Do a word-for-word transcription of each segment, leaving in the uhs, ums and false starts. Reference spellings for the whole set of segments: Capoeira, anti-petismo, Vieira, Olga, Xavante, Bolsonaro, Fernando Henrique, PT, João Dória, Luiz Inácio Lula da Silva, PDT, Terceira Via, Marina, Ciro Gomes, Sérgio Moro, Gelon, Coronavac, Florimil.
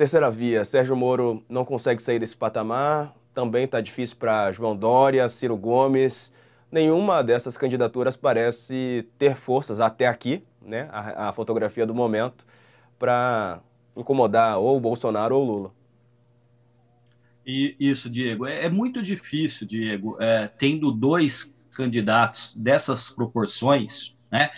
Terceira Via, Sérgio Moro não consegue sair desse patamar, também está difícil para João Dória, Ciro Gomes. Nenhuma dessas candidaturas parece ter forças até aqui, né, a, a fotografia do momento, para incomodar ou o Bolsonaro ou o Lula. E isso, Diego. É, é muito difícil, Diego, é, tendo dois candidatos dessas proporções, né?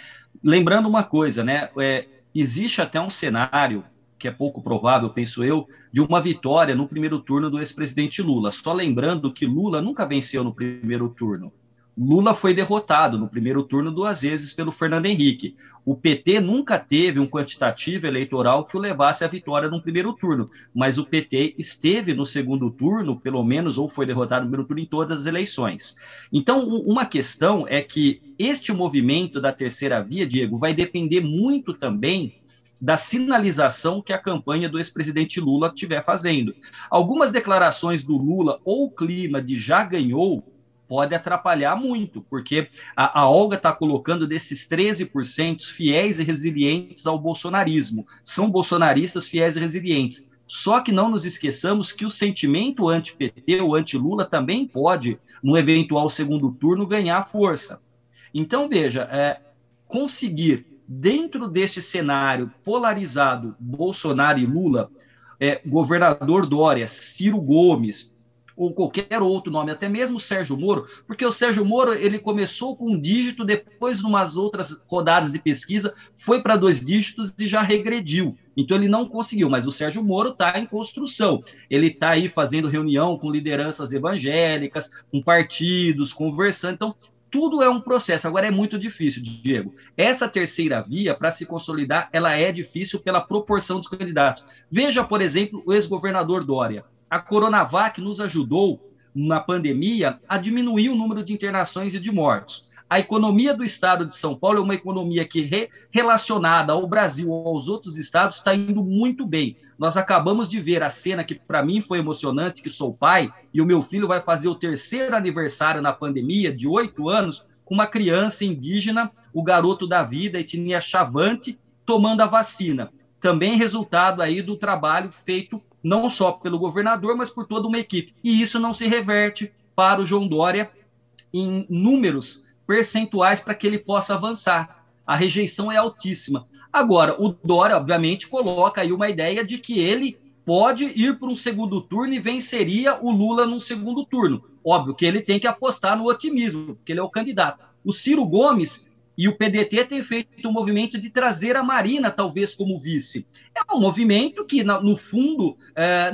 Lembrando uma coisa, né? É, existe até um cenário que é pouco provável, penso eu, de uma vitória no primeiro turno do ex-presidente Lula. Só lembrando que Lula nunca venceu no primeiro turno. Lula foi derrotado no primeiro turno duas vezes pelo Fernando Henrique. O P T nunca teve um quantitativo eleitoral que o levasse à vitória no primeiro turno, mas o P T esteve no segundo turno, pelo menos, ou foi derrotado no primeiro turno em todas as eleições. Então, uma questão é que este movimento da terceira via, Diego, vai depender muito também da sinalização que a campanha do ex-presidente Lula estiver fazendo. Algumas declarações do Lula ou o clima de já ganhou pode atrapalhar muito, porque a, a Olga está colocando desses treze por cento fiéis e resilientes ao bolsonarismo. São bolsonaristas fiéis e resilientes. Só que não nos esqueçamos que o sentimento anti-P T ou anti-Lula também pode, no eventual segundo turno, ganhar força. Então, veja, é, conseguir, dentro deste cenário polarizado, Bolsonaro e Lula, é, governador Dória, Ciro Gomes, ou qualquer outro nome, até mesmo Sérgio Moro, porque o Sérgio Moro ele começou com um dígito, depois, numas outras rodadas de pesquisa, foi para dois dígitos e já regrediu. Então ele não conseguiu, mas o Sérgio Moro está em construção. Ele está aí fazendo reunião com lideranças evangélicas, com partidos, conversando. Então tudo é um processo. Agora é muito difícil, Diego. Essa terceira via, para se consolidar, ela é difícil pela proporção dos candidatos. Veja, por exemplo, o ex-governador Dória. A Coronavac nos ajudou, na pandemia, a diminuir o número de internações e de mortes. A economia do estado de São Paulo é uma economia que, re, relacionada ao Brasil ou aos outros estados, está indo muito bem. Nós acabamos de ver a cena que, para mim, foi emocionante, que sou pai, e o meu filho vai fazer o terceiro aniversário na pandemia, de oito anos, com uma criança indígena, o garoto da vida, etnia Xavante, tomando a vacina. Também resultado aí do trabalho feito não só pelo governador, mas por toda uma equipe. E isso não se reverte para o João Dória em números percentuais para que ele possa avançar. A rejeição é altíssima. Agora, o Dória, obviamente, coloca aí uma ideia de que ele pode ir para um segundo turno e venceria o Lula num segundo turno. Óbvio que ele tem que apostar no otimismo, porque ele é o candidato. O Ciro Gomes e o P D T tem feito um movimento de trazer a Marina, talvez, como vice. É um movimento que, no fundo,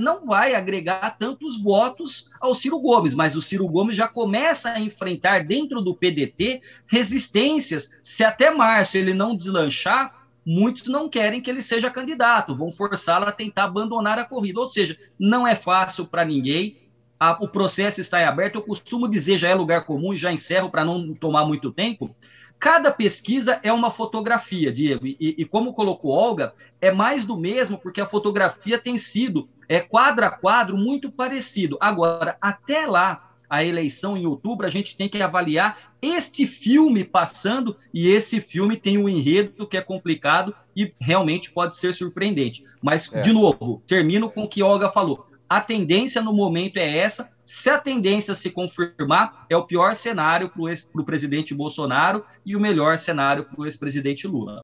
não vai agregar tantos votos ao Ciro Gomes, mas o Ciro Gomes já começa a enfrentar, dentro do P D T, resistências. Se até março ele não deslanchar, muitos não querem que ele seja candidato, vão forçá-lo a tentar abandonar a corrida. Ou seja, não é fácil para ninguém. O processo está em aberto. Eu costumo dizer, já é lugar comum, e já encerro para não tomar muito tempo. Cada pesquisa é uma fotografia, Diego, e, e como colocou Olga, é mais do mesmo, porque a fotografia tem sido, é, quadro a quadro, muito parecido. Agora, até lá, a eleição em outubro, a gente tem que avaliar este filme passando, e esse filme tem um enredo que é complicado e realmente pode ser surpreendente. Mas, é. de novo, termino com o que Olga falou. A tendência no momento é essa. Se a tendência se confirmar, é o pior cenário para o presidente Bolsonaro e o melhor cenário para o ex-presidente Lula.